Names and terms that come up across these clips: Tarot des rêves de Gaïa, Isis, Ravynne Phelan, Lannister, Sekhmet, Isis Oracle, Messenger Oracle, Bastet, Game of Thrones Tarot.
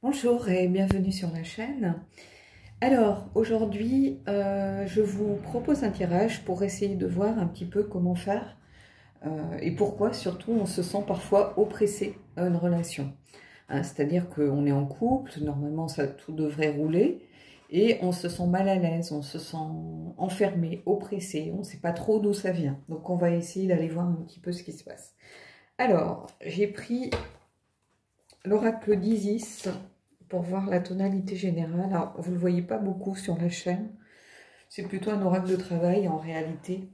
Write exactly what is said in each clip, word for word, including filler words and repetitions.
Bonjour et bienvenue sur la chaîne. Alors aujourd'hui euh, je vous propose un tirage pour essayer de voir un petit peu comment faire euh, et pourquoi surtout on se sent parfois oppressé dans une relation. Hein, c'est-à-dire qu'on est en couple, normalement ça tout devrait rouler et on se sent mal à l'aise, on se sent enfermé, oppressé, on ne sait pas trop d'où ça vient. Donc on va essayer d'aller voir un petit peu ce qui se passe. Alors j'ai pris l'oracle d'Isis pour voir la tonalité générale. Alors, vous ne le voyez pas beaucoup sur la chaîne. C'est plutôt un oracle de travail en réalité.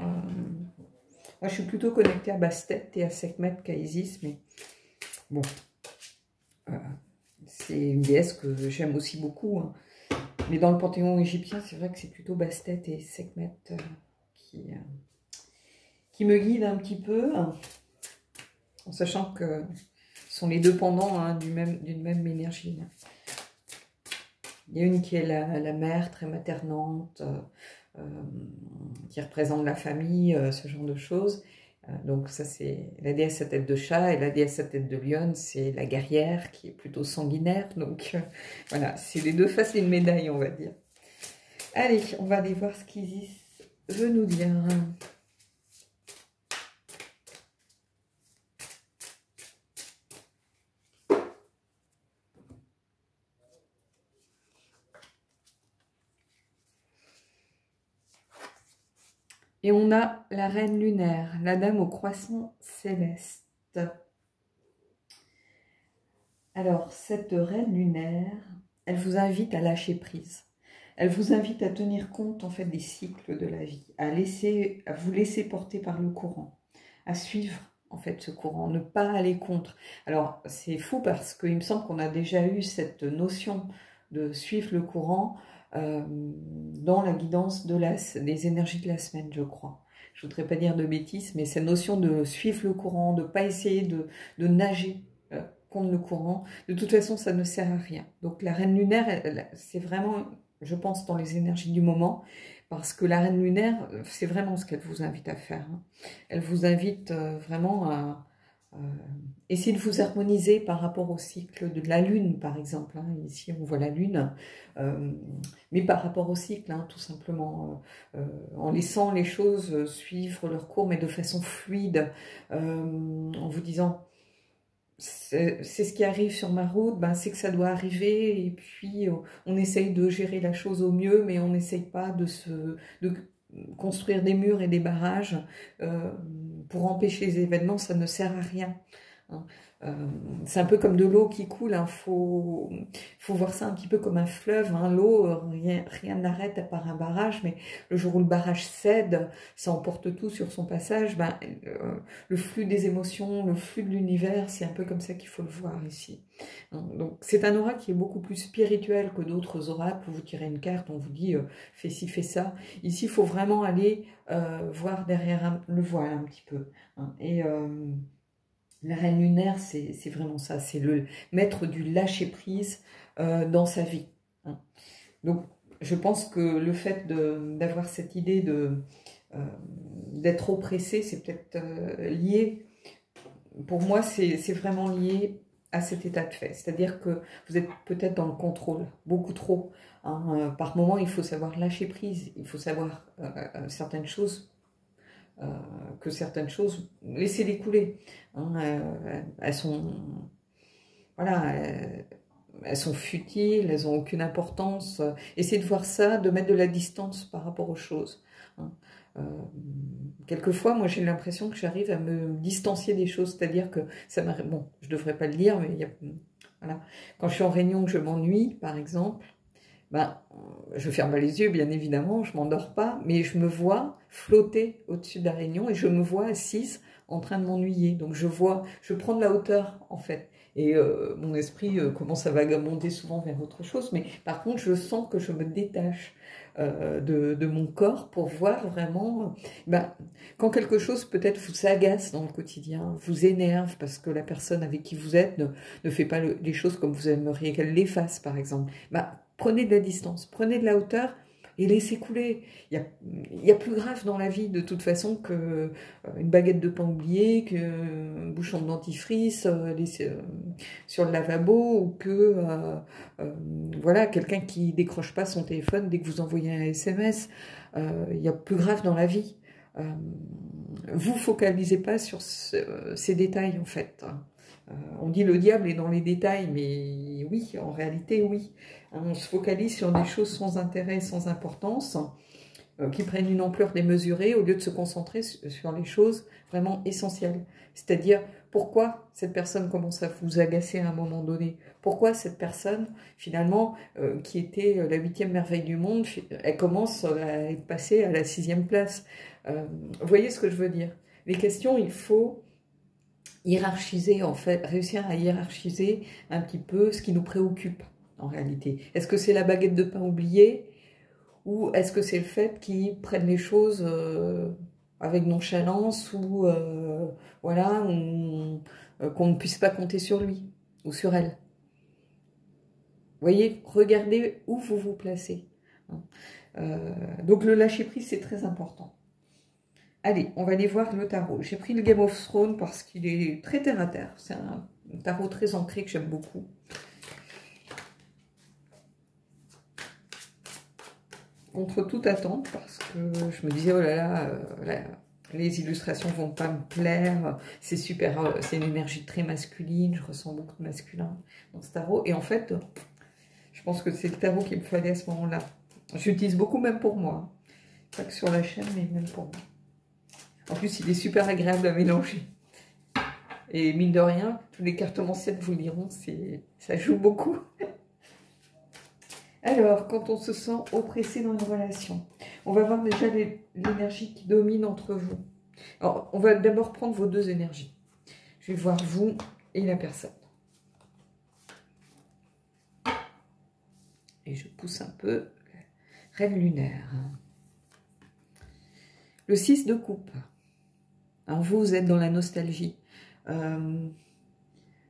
Euh, moi, je suis plutôt connectée à Bastet et à Sekhmet qu'à Isis, mais bon, euh, c'est une déesse que j'aime aussi beaucoup. Hein. Mais dans le panthéon égyptien, c'est vrai que c'est plutôt Bastet et Sekhmet euh, qui, euh, qui me guident un petit peu, hein, en sachant que sont les deux pendants hein, d'une même, même énergie. Il y a une qui est la, la mère, très maternante, euh, qui représente la famille, euh, ce genre de choses. Euh, donc ça c'est la déesse à tête de chat, et la déesse à tête de lion, c'est la guerrière, qui est plutôt sanguinaire. Donc euh, voilà, c'est les deux faces d'une médaille, on va dire. Allez, on va aller voir ce qu'Isis veut nous dire. Et on a la reine lunaire, la dame au croissant céleste. Alors, cette reine lunaire, elle vous invite à lâcher prise. Elle vous invite à tenir compte, en fait, des cycles de la vie. À, laisser, à vous laisser porter par le courant. À suivre, en fait, ce courant. Ne pas aller contre. Alors, c'est fou parce qu'il me semble qu'on a déjà eu cette notion de suivre le courant Euh, dans la guidance de la, des énergies de la semaine, je crois. Je voudrais pas dire de bêtises, mais cette notion de suivre le courant, de pas essayer de, de nager euh, contre le courant, de toute façon, ça ne sert à rien. Donc la reine lunaire, c'est vraiment, je pense, dans les énergies du moment, parce que la reine lunaire, c'est vraiment ce qu'elle vous invite à faire. Hein. Elle vous invite euh, vraiment à euh, essayer de vous harmoniser par rapport au cycle de la lune, par exemple. Hein. Ici, on voit la lune, euh, mais par rapport au cycle, hein, tout simplement, euh, en laissant les choses suivre leur cours, mais de façon fluide, euh, en vous disant, c'est ce qui arrive sur ma route, ben, c'est que ça doit arriver, et puis on essaye de gérer la chose au mieux, mais on n'essaye pas de se... de, construire des murs et des barrages euh, pour empêcher les événements, ça ne sert à rien. Hein. Euh, c'est un peu comme de l'eau qui coule, hein. faut, faut voir ça un petit peu comme un fleuve. Hein. L'eau, rien, rien n'arrête à part un barrage, mais le jour où le barrage cède, ça emporte tout sur son passage. Ben, euh, le flux des émotions, le flux de l'univers, c'est un peu comme ça qu'il faut le voir ici. Donc c'est un oracle qui est beaucoup plus spirituel que d'autres oracles où vous tirez une carte, on vous dit euh, fais ci, fais ça. Ici, il faut vraiment aller euh, voir derrière un, le voile un petit peu. Hein. Et... Euh, la reine lunaire, c'est vraiment ça, c'est le maître du lâcher-prise euh, dans sa vie. Hein. Donc, je pense que le fait d'avoir cette idée d'être euh, oppressé, c'est peut-être euh, lié, pour moi, c'est vraiment lié à cet état de fait. C'est-à-dire que vous êtes peut-être dans le contrôle, beaucoup trop. Hein. Par moment, il faut savoir lâcher-prise, il faut savoir euh, certaines choses, Euh, que certaines choses, laissez-les couler. Hein, euh, elles sont, voilà, euh, elles sont futiles, elles n'ont aucune importance. Euh, essayez de voir ça, de mettre de la distance par rapport aux choses. Hein. Euh, quelquefois, moi, j'ai l'impression que j'arrive à me distancier des choses, c'est-à-dire que ça m'arrive. Bon, je ne devrais pas le dire, mais il y a, voilà, quand je suis en réunion, que je m'ennuie, par exemple. Ben, je ferme les yeux, bien évidemment, je m'endors pas, mais je me vois flotter au-dessus de la réunion et je me vois assise en train de m'ennuyer. Donc je vois, je prends de la hauteur en fait, et euh, mon esprit euh, commence à vagabonder souvent vers autre chose. Mais par contre, je sens que je me détache euh, de, de mon corps pour voir vraiment. Ben, quand quelque chose peut-être vous agace dans le quotidien, vous énerve parce que la personne avec qui vous êtes ne, ne fait pas le, les choses comme vous aimeriez qu'elle les fasse, par exemple. Ben, prenez de la distance, prenez de la hauteur et laissez couler. Il y, y a plus grave dans la vie de toute façon que euh, une baguette de pain oubliée, qu'un euh, bouchon de dentifrice euh, laissé, euh, sur le lavabo, ou que euh, euh, voilà, quelqu'un qui décroche pas son téléphone dès que vous envoyez un S M S. Il euh, y a plus grave dans la vie. Euh, vous focalisez pas sur ce, euh, ces détails en fait. Euh, on dit le diable est dans les détails, mais oui, en réalité, oui. Hein, on se focalise sur des choses sans intérêt, sans importance, euh, qui prennent une ampleur démesurée au lieu de se concentrer su sur les choses vraiment essentielles. C'est-à-dire, pourquoi cette personne commence à vous agacer à un moment donné? Pourquoi cette personne, finalement, euh, qui était la huitième merveille du monde, elle commence à être passée à la sixième place? Euh, vous voyez ce que je veux dire? Les questions, il faut hiérarchiser, en fait, réussir à hiérarchiser un petit peu ce qui nous préoccupe, en réalité. Est-ce que c'est la baguette de pain oubliée, ou est-ce que c'est le fait qu'ils prennent les choses euh, avec nonchalance, ou euh, voilà, euh, qu'on ne puisse pas compter sur lui ou sur elle? Voyez, regardez où vous vous placez. Euh, donc le lâcher-prise, c'est très important. Allez, on va aller voir le tarot. J'ai pris le Game of Thrones parce qu'il est très terre-à-terre. C'est un tarot très ancré que j'aime beaucoup. Contre toute attente, parce que je me disais, oh là là, euh, là les illustrations ne vont pas me plaire. C'est super, euh, c'est une énergie très masculine. Je ressens beaucoup de masculin dans ce tarot. Et en fait, je pense que c'est le tarot qu'il me fallait à ce moment-là. J'utilise beaucoup, même pour moi. Pas que sur la chaîne, mais même pour moi. En plus, il est super agréable à mélanger. Et mine de rien, tous les cartomanciens vous diront, ça joue beaucoup. Alors, quand on se sent oppressé dans une relation, on va voir déjà l'énergie qui domine entre vous. Alors, on va d'abord prendre vos deux énergies. Je vais voir vous et la personne. Et je pousse un peu. Reine lunaire. Le six de coupe. Alors vous, vous êtes dans la nostalgie, euh,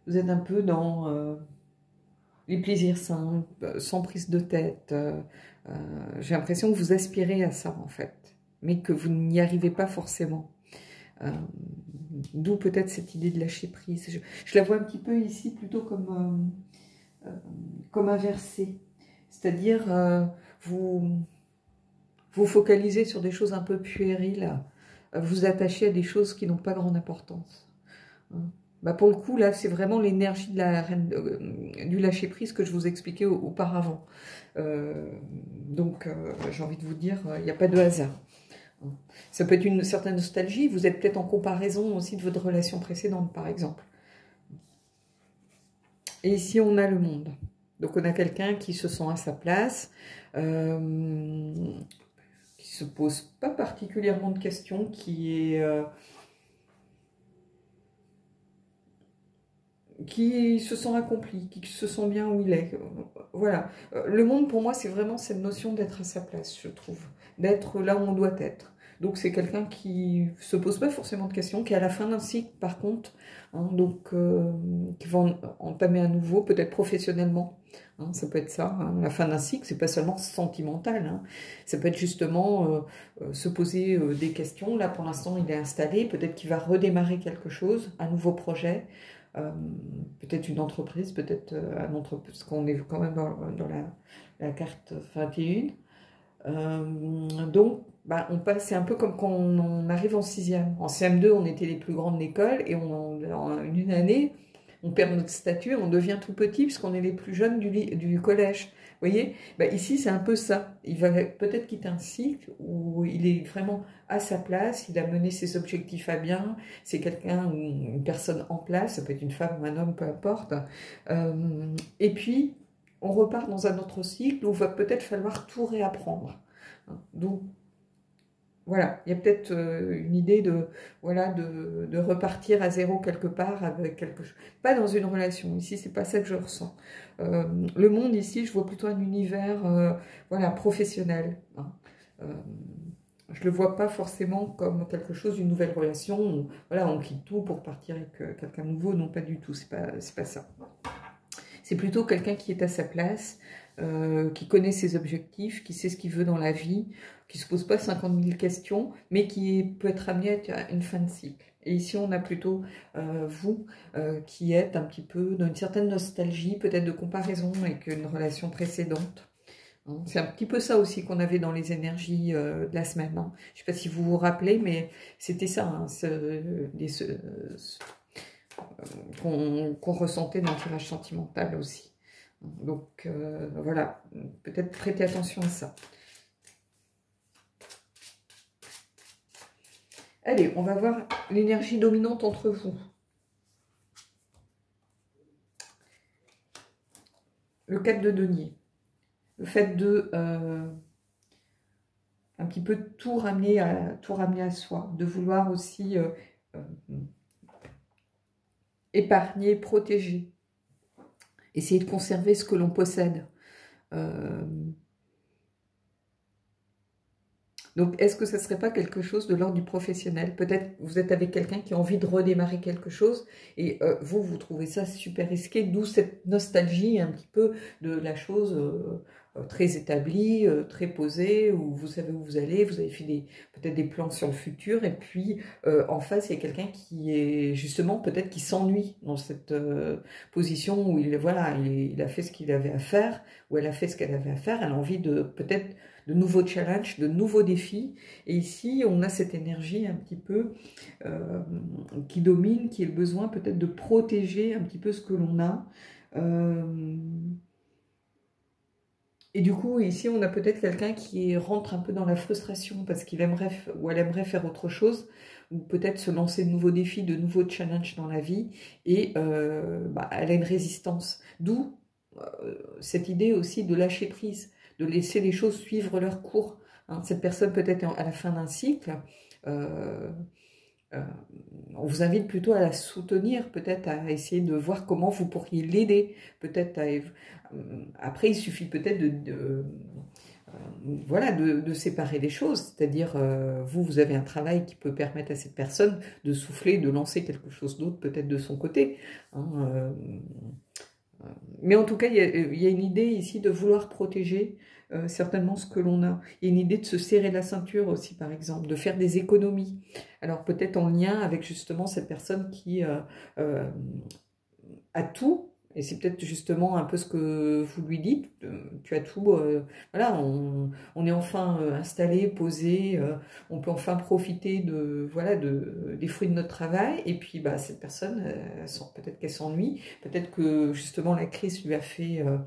vous êtes un peu dans euh, les plaisirs simples, sans prise de tête, euh, euh, j'ai l'impression que vous aspirez à ça en fait, mais que vous n'y arrivez pas forcément, euh, d'où peut-être cette idée de lâcher prise. Je, je la vois un petit peu ici plutôt comme, euh, euh, comme inversée, c'est-à-dire euh, vous vous focalisez sur des choses un peu puériles, vous attachez à des choses qui n'ont pas grande importance. Bah pour le coup, là, c'est vraiment l'énergie de la reine, euh, du lâcher-prise que je vous expliquais auparavant. Euh, donc, euh, j'ai envie de vous dire, il n'y a pas de hasard. Ça peut être une certaine nostalgie, vous êtes peut-être en comparaison aussi de votre relation précédente, par exemple. Et ici, on a le monde. Donc, on a quelqu'un qui se sent à sa place, euh, qui se pose pas particulièrement de questions, qui est euh, qui se sent accompli, qui se sent bien où il est. Voilà. Le monde, pour moi, c'est vraiment cette notion d'être à sa place, je trouve, d'être là où on doit être. Donc c'est quelqu'un qui se pose pas forcément de questions, qui est à la fin d'un cycle, par contre, hein, donc euh, qui va entamer à nouveau, peut-être professionnellement. Hein, ça peut être ça, hein. La fin d'un cycle, c'est pas seulement sentimental, hein. Ça peut être justement euh, euh, se poser euh, des questions. Là, pour l'instant, il est installé, peut-être qu'il va redémarrer quelque chose, un nouveau projet, euh, peut-être une entreprise, peut-être euh, un entreprise, parce qu'on est quand même dans, dans la, la carte vingt et un. Euh, donc, bah, on passe, c'est un peu comme quand on, on arrive en sixième. En C M deux, on était les plus grands de l'école, et on, en une année, on perd notre statut, on devient tout petit puisqu'on est les plus jeunes du, du collège. Vous voyez, bah ici, c'est un peu ça. Il va peut-être quitter un cycle où il est vraiment à sa place, il a mené ses objectifs à bien, c'est quelqu'un ou une personne en place, ça peut être une femme ou un homme, peu importe. Euh, et puis, on repart dans un autre cycle où il va peut-être falloir tout réapprendre. Donc, voilà, il y a peut-être une idée de, voilà, de, de repartir à zéro quelque part, avec quelque chose. Pas dans une relation, ici, c'est pas ça que je ressens. Euh, le monde, ici, je vois plutôt un univers euh, voilà, professionnel. Hein. Euh, je le vois pas forcément comme quelque chose, une nouvelle relation, où, voilà, on quitte tout pour partir avec euh, quelqu'un de nouveau. Non, pas du tout, c'est pas, c'est pas ça. C'est plutôt quelqu'un qui est à sa place, euh, qui connaît ses objectifs, qui sait ce qu'il veut dans la vie, qui ne se pose pas cinquante mille questions, mais qui peut être amené à une fin de cycle. Et ici, on a plutôt euh, vous euh, qui êtes un petit peu dans une certaine nostalgie, peut-être de comparaison avec une relation précédente. C'est un petit peu ça aussi qu'on avait dans les énergies euh, de la semaine. Hein. Je ne sais pas si vous vous rappelez, mais c'était ça, hein, ce, les, ce, ce, qu'on qu'on ressentait dans le tirage sentimental aussi. Donc euh, voilà, peut-être prêtez attention à ça. Allez, on va voir l'énergie dominante entre vous. Le quatre de denier. Le fait de euh, un petit peu tout ramener, à, tout ramener à soi, de vouloir aussi euh, euh, épargner, protéger, essayer de conserver ce que l'on possède. Euh, donc, est-ce que ça ne serait pas quelque chose de l'ordre du professionnel? Peut-être vous êtes avec quelqu'un qui a envie de redémarrer quelque chose et euh, vous, vous trouvez ça super risqué, d'où cette nostalgie un petit peu de la chose... Euh, très établi, très posé, où vous savez où vous allez, vous avez fait peut-être des plans sur le futur, et puis euh, en face, il y a quelqu'un qui est justement, peut-être qui s'ennuie dans cette euh, position où il, voilà, il, il a fait ce qu'il avait à faire, où elle a fait ce qu'elle avait à faire, elle a envie de peut-être de nouveaux challenges, de nouveaux défis, et ici, on a cette énergie un petit peu euh, qui domine, qui est le besoin peut-être de protéger un petit peu ce que l'on a, euh, et du coup, ici, on a peut-être quelqu'un qui rentre un peu dans la frustration parce qu'il aimerait ou elle aimerait faire autre chose, ou peut-être se lancer de nouveaux défis, de nouveaux challenges dans la vie, et euh, bah, elle a une résistance. D'où euh, cette idée aussi de lâcher prise, de laisser les choses suivre leur cours. Hein, cette personne peut-être à la fin d'un cycle, euh, euh, on vous invite plutôt à la soutenir, peut-être à essayer de voir comment vous pourriez l'aider, peut-être à... Après, il suffit peut-être de, de, euh, voilà, de, de séparer les choses, c'est-à-dire euh, vous, vous avez un travail qui peut permettre à cette personne de souffler, de lancer quelque chose d'autre peut-être de son côté. Hein, euh, euh, mais en tout cas, il y a, y a une idée ici de vouloir protéger euh, certainement ce que l'on a. Il y a une idée de se serrer la ceinture aussi, par exemple, de faire des économies. Alors peut-être en lien avec justement cette personne qui euh, euh, a tout. Et c'est peut-être justement un peu ce que vous lui dites, tu as tout, euh, voilà, on, on est enfin installé, posé, euh, on peut enfin profiter de, voilà, de, des fruits de notre travail, et puis bah, cette personne, euh, peut-être qu'elle s'ennuie, peut-être que justement la crise lui a fait euh,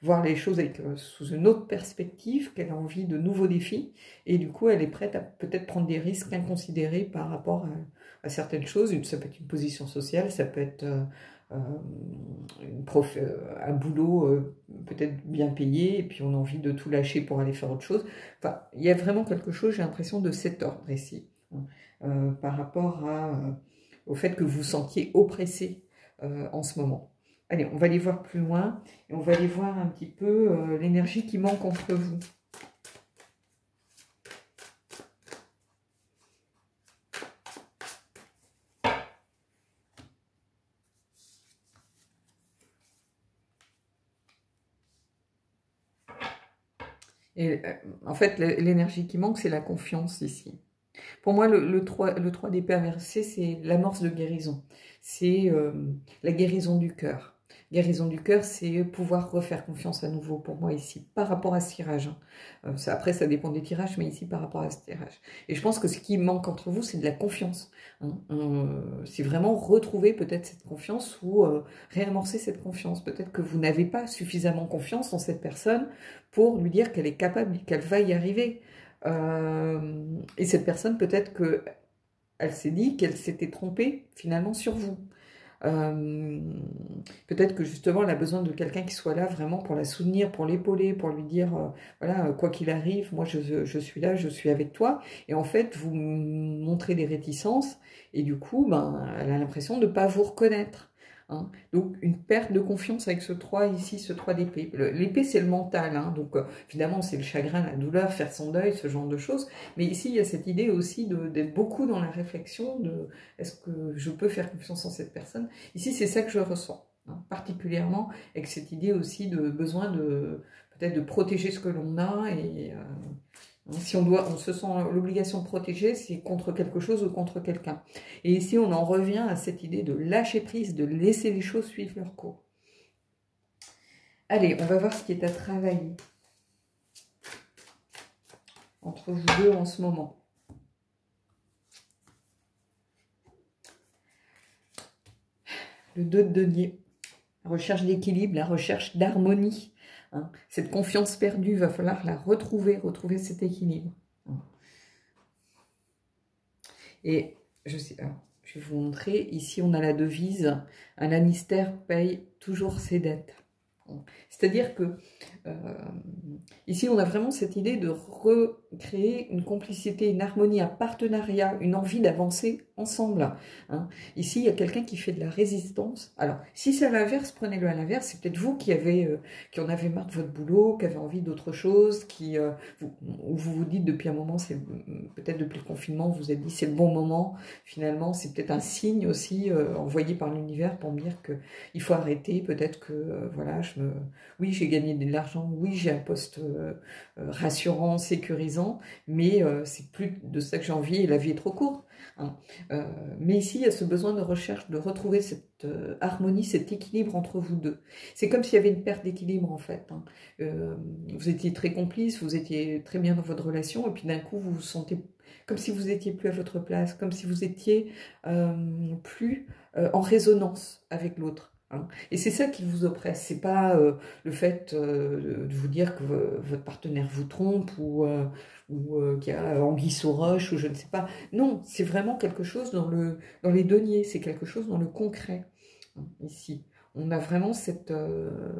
voir les choses avec, euh, sous une autre perspective, qu'elle a envie de nouveaux défis, et du coup elle est prête à peut-être prendre des risques inconsidérés par rapport à, à certaines choses, ça peut être une position sociale, ça peut être... Euh, Une prof, un boulot euh, peut-être bien payé, et puis on a envie de tout lâcher pour aller faire autre chose. Enfin, il y a vraiment quelque chose, j'ai l'impression, de cet ordre ici, hein, euh, par rapport à, euh, au fait que vous vous sentiez oppressé euh, en ce moment. Allez, on va aller voir plus loin, et on va aller voir un petit peu euh, l'énergie qui manque entre vous. Et en fait, l'énergie qui manque, c'est la confiance ici. Pour moi, le, le trois d'épée inversé, c'est l'amorce de guérison. C'est euh, la guérison du cœur. Guérison du cœur, c'est pouvoir refaire confiance à nouveau, pour moi, ici, par rapport à ce tirage. Euh, ça, après, ça dépend des tirages, mais ici, par rapport à ce tirage. Et je pense que ce qui manque entre vous, c'est de la confiance. Hein. Euh, c'est vraiment retrouver peut-être cette confiance ou euh, réamorcer cette confiance. Peut-être que vous n'avez pas suffisamment confiance en cette personne pour lui dire qu'elle est capable, qu'elle va y arriver. Euh, et cette personne, peut-être qu'elle s'est dit qu'elle s'était trompée, finalement, sur vous. Euh, peut-être que justement elle a besoin de quelqu'un qui soit là vraiment pour la soutenir, pour l'épauler, pour lui dire euh, voilà, quoi qu'il arrive, moi je, je suis là, je suis avec toi, et en fait vous montrez des réticences et du coup ben, elle a l'impression de ne pas vous reconnaître, hein. Donc une perte de confiance avec ce trois ici, ce trois d'épée. L'épée c'est le mental, hein, donc euh, évidemment c'est le chagrin, la douleur, faire son deuil, ce genre de choses, mais ici il y a cette idée aussi d'être beaucoup dans la réflexion de est-ce que je peux faire confiance en cette personne. Ici c'est ça que je ressens, hein, particulièrement, avec cette idée aussi de besoin de peut-être de protéger ce que l'on a, et euh, si on doit, on se sent l'obligation de protéger, c'est contre quelque chose ou contre quelqu'un. Et ici, on en revient à cette idée de lâcher prise, de laisser les choses suivre leur cours. Allez, on va voir ce qui est à travailler entre vous deux en ce moment. Le deux de denier, la recherche d'équilibre, la recherche d'harmonie. Hein. Cette confiance perdue, il va falloir la retrouver, retrouver cet équilibre. Et je sais, alors, je vais vous montrer, ici on a la devise, un Lannister paye toujours ses dettes. C'est-à-dire que euh, ici on a vraiment cette idée de recréer une complicité, une harmonie, un partenariat, une envie d'avancer ensemble. Hein. Ici il y a quelqu'un qui fait de la résistance. Alors si c'est à l'inverse, prenez-le à l'inverse, c'est peut-être vous qui, avez, euh, qui en avez marre de votre boulot, qui avez envie d'autre chose, qui, euh, vous, vous vous dites depuis un moment, c'est peut-être depuis le confinement, vous vous êtes dit c'est le bon moment, finalement c'est peut-être un signe aussi euh, envoyé par l'univers pour me dire qu'il faut arrêter, peut-être que euh, voilà, je me... oui j'ai gagné de l'argent, oui j'ai un poste euh, euh, rassurant, sécurisant, mais euh, c'est plus de ça que j'ai envie et la vie est trop courte. Hein. Euh, mais ici, il y a ce besoin de recherche, de retrouver cette euh, harmonie, cet équilibre entre vous deux. C'est comme s'il y avait une perte d'équilibre, en fait. Hein. Euh, vous étiez très complice, vous étiez très bien dans votre relation, et puis d'un coup, vous vous sentez comme si vous n'étiez plus à votre place, comme si vous étiez euh, plus euh, en résonance avec l'autre. Et c'est ça qui vous oppresse, c'est pas euh, le fait euh, de vous dire que euh, votre partenaire vous trompe ou, euh, ou euh, qu'il y a anguille sous roche ou je ne sais pas. Non, c'est vraiment quelque chose dans, le, dans les deniers, c'est quelque chose dans le concret. Ici, on a vraiment cette, euh,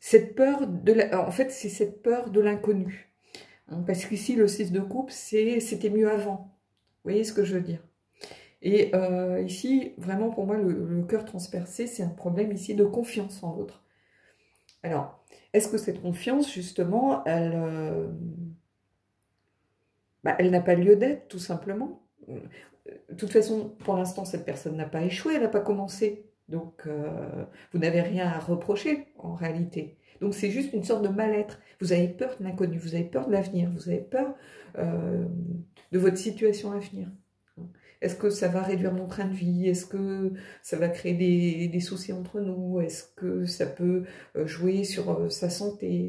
cette peur de la, en fait, c'est cette peur de l'inconnu. Parce qu'ici, le six de coupe, c'était mieux avant. Vous voyez ce que je veux dire ? Et euh, ici, vraiment pour moi, le, le cœur transpercé, c'est un problème ici de confiance en l'autre. Alors, est-ce que cette confiance, justement, elle, euh, bah, elle n'a pas lieu d'être, tout simplement. De toute façon, pour l'instant, cette personne n'a pas échoué, elle n'a pas commencé. Donc, euh, vous n'avez rien à reprocher, en réalité. Donc, c'est juste une sorte de mal-être. Vous avez peur de l'inconnu, vous avez peur de l'avenir, vous avez peur euh, de votre situation à venir. Est-ce que ça va réduire mon train de vie? Est-ce que ça va créer des, des soucis entre nous? Est-ce que ça peut jouer sur sa santé?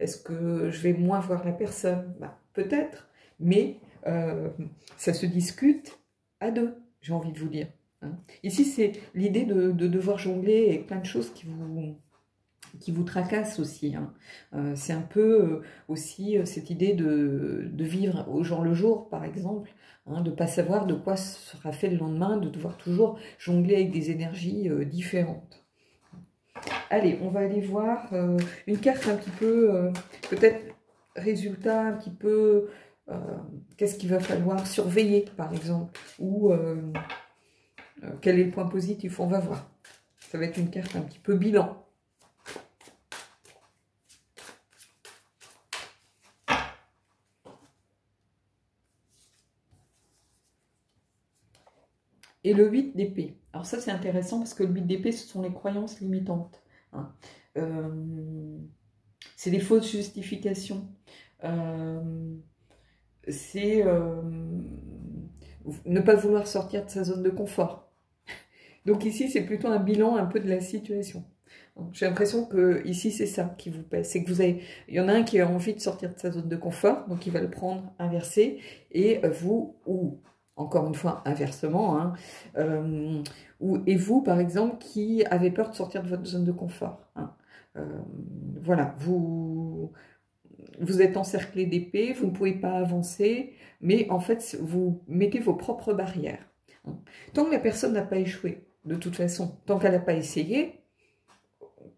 Est-ce que je vais moins voir la personne? Bah, peut-être, mais euh, ça se discute à deux, j'ai envie de vous dire. Hein. Ici, c'est l'idée de, de devoir jongler avec plein de choses qui vous... qui vous tracasse aussi. Hein. Euh, c'est un peu euh, aussi euh, cette idée de, de vivre au jour le jour, par exemple, hein, de ne pas savoir de quoi sera fait le lendemain, de devoir toujours jongler avec des énergies euh, différentes. Allez, on va aller voir euh, une carte un petit peu, euh, peut-être résultat un petit peu, euh, qu'est-ce qu'il va falloir surveiller, par exemple, ou euh, euh, quel est le point positif, on va voir. Ça va être une carte un petit peu bilan. Et le huit d'épée. Alors ça, c'est intéressant parce que le huit d'épée, ce sont les croyances limitantes. Hein. Euh, c'est des fausses justifications. Euh, c'est euh, ne pas vouloir sortir de sa zone de confort. Donc ici, c'est plutôt un bilan un peu de la situation. J'ai l'impression que ici, c'est ça qui vous pèse. C'est que vous avez, il y en a un qui a envie de sortir de sa zone de confort, donc il va le prendre inversé, et vous, ou... Encore une fois, inversement, hein, euh, ou, et vous, par exemple, qui avez peur de sortir de votre zone de confort. Hein, euh, voilà, vous, vous êtes encerclé d'épées, vous ne pouvez pas avancer, mais en fait, vous mettez vos propres barrières. Hein. Tant que la personne n'a pas échoué, de toute façon, tant qu'elle n'a pas essayé,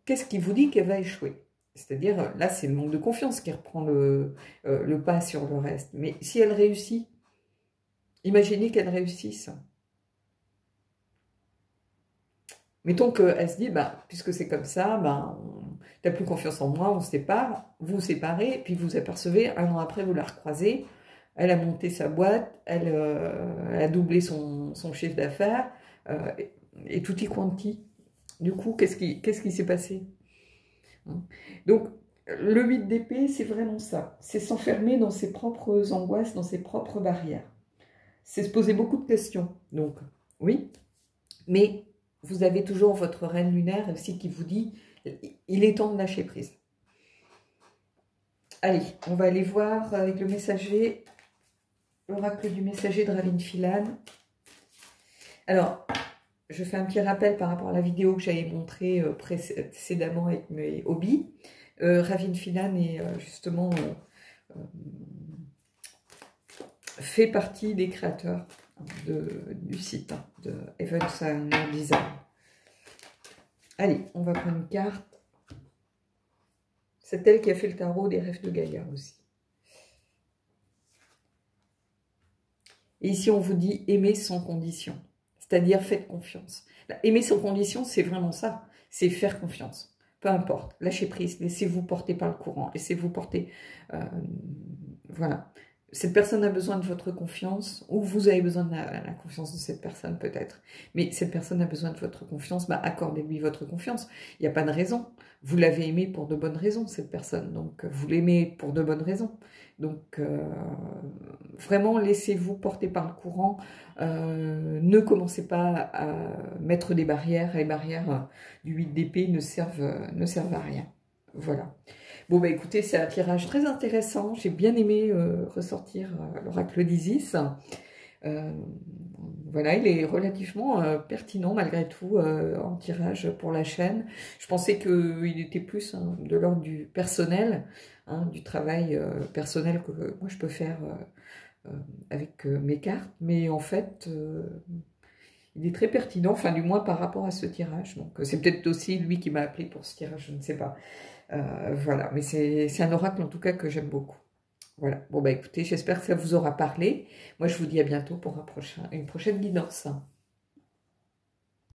qu'est-ce qui vous dit qu'elle va échouer ? C'est-à-dire, là, c'est le manque de confiance qui reprend le, euh, le pas sur le reste. Mais si elle réussit, imaginez qu'elle réussisse. Mettons qu'elle se dit, bah, puisque c'est comme ça, bah, tu n'as plus confiance en moi, on se sépare, vous vous séparez, puis vous apercevez, un an après, vous la recroisez, elle a monté sa boîte, elle, euh, elle a doublé son, son chiffre d'affaires, euh, et tutti quanti. Du coup, qu'est-ce qui qu'est-ce qui s'est passé? Donc, le huit d'épée, c'est vraiment ça. C'est s'enfermer dans ses propres angoisses, dans ses propres barrières. C'est se poser beaucoup de questions. Donc, oui, mais vous avez toujours votre reine lunaire aussi qui vous dit, il est temps de lâcher prise. Allez, on va aller voir avec le messager, l'oracle du messager de Ravynne Phelan. Alors, je fais un petit rappel par rapport à la vidéo que j'avais montrée précédemment avec mes hobbies. Euh, Ravynne Phelan est justement euh, euh, fait partie des créateurs de, du site hein, de Evans and Design. Allez, on va prendre une carte. C'est elle qui a fait le tarot des rêves de Gaïa aussi. Et ici, on vous dit « aimer sans condition », c'est-à-dire « faites confiance ». Aimer sans condition, c'est vraiment ça, c'est faire confiance. Peu importe, lâchez prise, laissez-vous porter par le courant, laissez-vous porter, euh, voilà. Cette personne a besoin de votre confiance, ou vous avez besoin de la, la confiance de cette personne peut-être, mais cette personne a besoin de votre confiance, bah, accordez-lui votre confiance, il n'y a pas de raison, vous l'avez aimée pour de bonnes raisons cette personne, donc vous l'aimez pour de bonnes raisons, donc euh, vraiment laissez-vous porter par le courant, euh, ne commencez pas à mettre des barrières, les barrières du huit d'épée ne servent, ne servent à rien, voilà. Bon, bah écoutez, c'est un tirage très intéressant. J'ai bien aimé euh, ressortir euh, l'oracle d'Isis. Euh, voilà, il est relativement euh, pertinent malgré tout euh, en tirage pour la chaîne. Je pensais qu'il était plus hein, de l'ordre du personnel, hein, du travail euh, personnel que euh, moi je peux faire euh, euh, avec euh, mes cartes. Mais en fait, euh, il est très pertinent, enfin du moins par rapport à ce tirage. Donc c'est peut-être aussi lui qui m'a appelé pour ce tirage, je ne sais pas. Euh, voilà, mais c'est un oracle en tout cas que j'aime beaucoup. Voilà, bon bah écoutez, j'espère que ça vous aura parlé. Moi je vous dis à bientôt pour un prochain, une prochaine guidance.